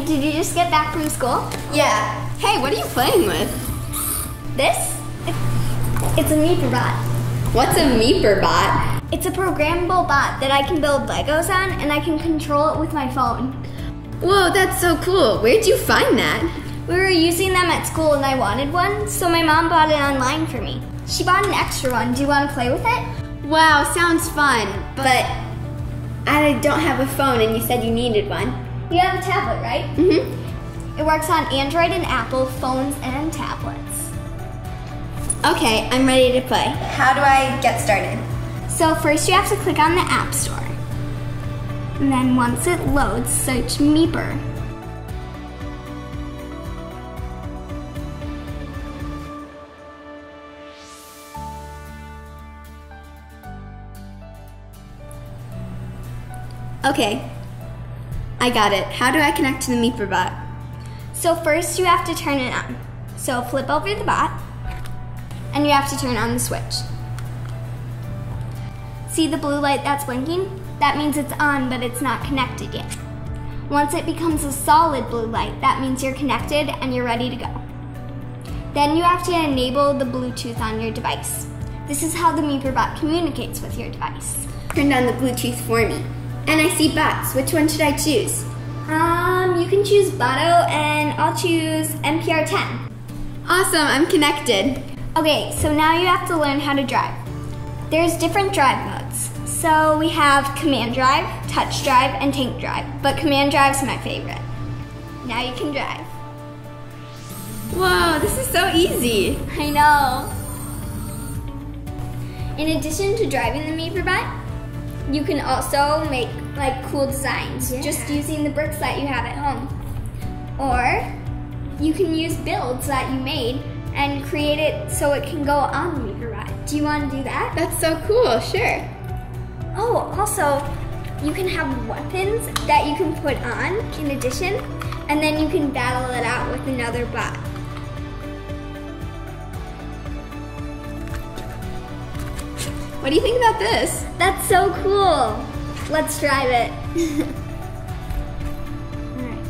Abby, did you just get back from school? Yeah. Hey, what are you playing with? This? It's a MeeperBot. What's a MeeperBot? It's a programmable bot that I can build Legos on, and I can control it with my phone. Whoa, that's so cool. Where'd you find that? We were using them at school and I wanted one, so my mom bought it online for me. She bought an extra one. Do you want to play with it? Wow, sounds fun, but I don't have a phone and you said you needed one. You have a tablet, right? Mm-hmm. It works on Android and Apple phones and tablets. Okay, I'm ready to play. How do I get started? So first you have to click on the App Store. And then once it loads, search Meeper. Okay. I got it. How do I connect to the MeeperBot? So first you have to turn it on. So flip over the bot, and you have to turn on the switch. See the blue light that's blinking? That means it's on, but it's not connected yet. Once it becomes a solid blue light, that means you're connected and you're ready to go. Then you have to enable the Bluetooth on your device. This is how the MeeperBot communicates with your device. Turn on the Bluetooth for me. And I see bots. Which one should I choose? You can choose Botto, and I'll choose NPR10. Awesome, I'm connected. Okay, so now you have to learn how to drive. There's different drive modes. So we have Command Drive, Touch Drive, and Tank Drive, but Command Drive's my favorite. Now you can drive. Whoa, this is so easy. I know. In addition to driving the MeeperBot, you can also make like cool designs just using the bricks that you have at home. Or you can use builds that you made and create it so it can go on the MeeperBot. Do you want to do that? That's so cool, sure. Oh, also you can have weapons that you can put on in addition, and then you can battle it out with another bot. What do you think about this? That's so cool. Let's drive it. All right.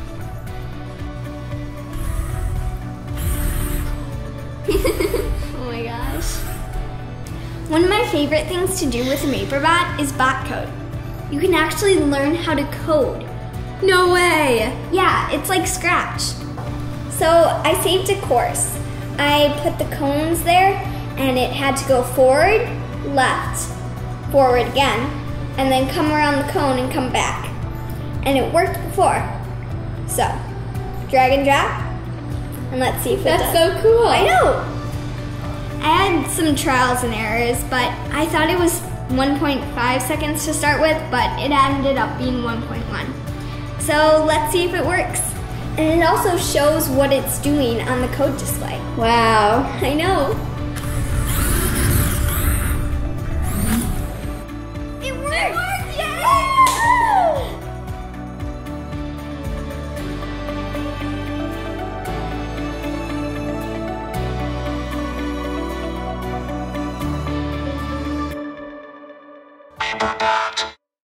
Oh my gosh. One of my favorite things to do with a MeeperBot is BOTCode. You can actually learn how to code. No way. Yeah, it's like Scratch. So I saved a course. I put the cones there and it had to go forward, left, forward again, and then come around the cone and come back. And it worked before. So, drag and drop, and let's see if it does. That's so cool. I know. I had some trials and errors, but I thought it was 1.5 seconds to start with, but it ended up being 1.1. So let's see if it works. And it also shows what it's doing on the code display. Wow. I know.